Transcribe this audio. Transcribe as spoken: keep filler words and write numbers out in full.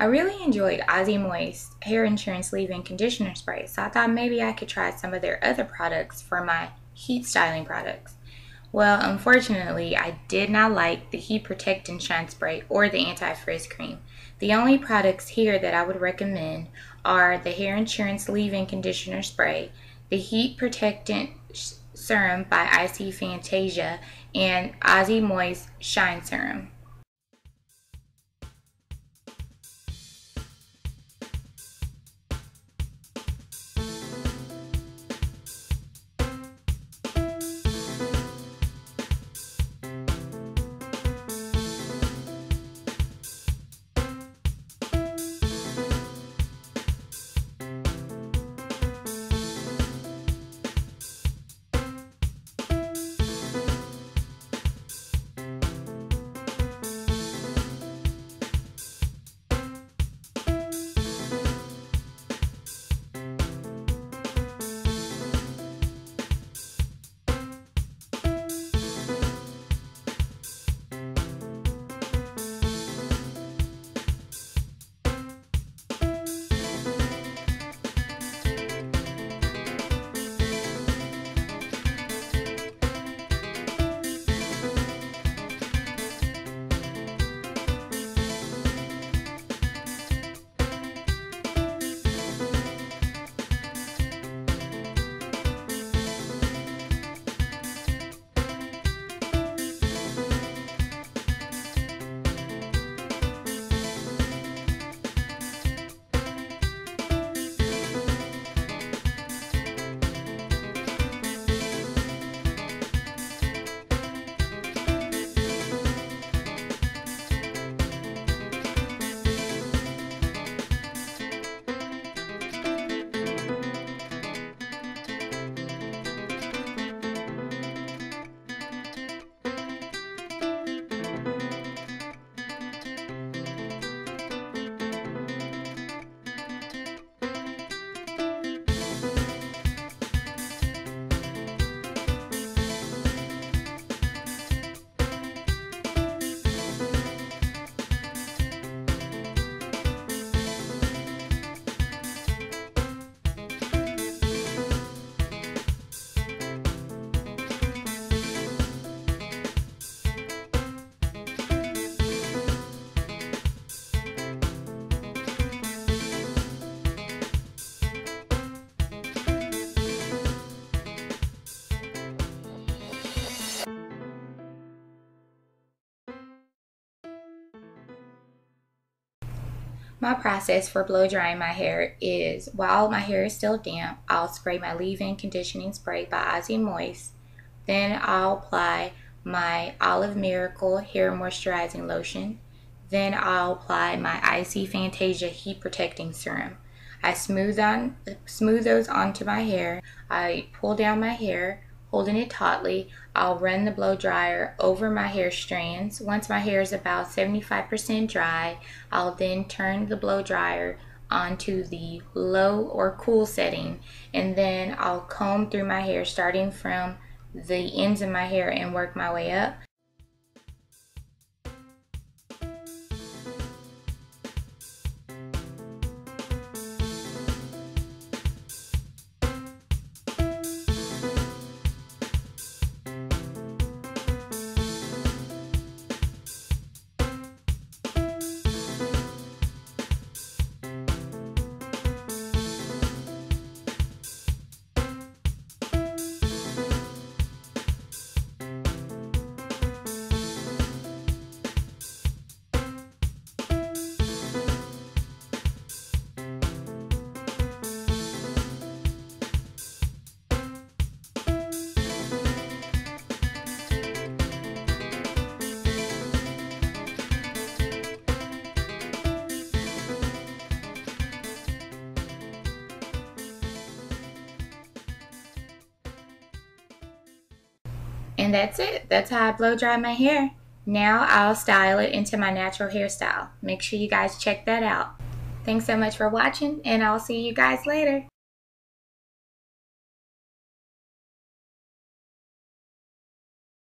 I really enjoyed Aussie Moist Hair Insurance Leave-In Conditioner Spray, so I thought maybe I could try some of their other products for my heat styling products. Well, unfortunately, I did not like the Heat Protectant Shine Spray or the Anti-Frizz Cream. The only products here that I would recommend are the Hair Insurance Leave-In Conditioner Spray, the Heat Protectant Serum by I C Fantasia, and Aussie Moist Shine Serum. My process for blow drying my hair is, while my hair is still damp, I'll spray my leave-in conditioning spray by Aussie Moist. Then I'll apply my Olive Miracle Hair Moisturizing Lotion. Then I'll apply my I C Fantasia Heat Protecting Serum. I smooth, on, smooth those onto my hair. I pull down my hair, holding it tautly. I'll run the blow dryer over my hair strands. Once my hair is about seventy-five percent dry, I'll then turn the blow dryer onto the low or cool setting, and then I'll comb through my hair starting from the ends of my hair and work my way up. And that's it. That's how I blow dry my hair. Now I'll style it into my natural hairstyle. Make sure you guys check that out. Thanks so much for watching, and I'll see you guys later.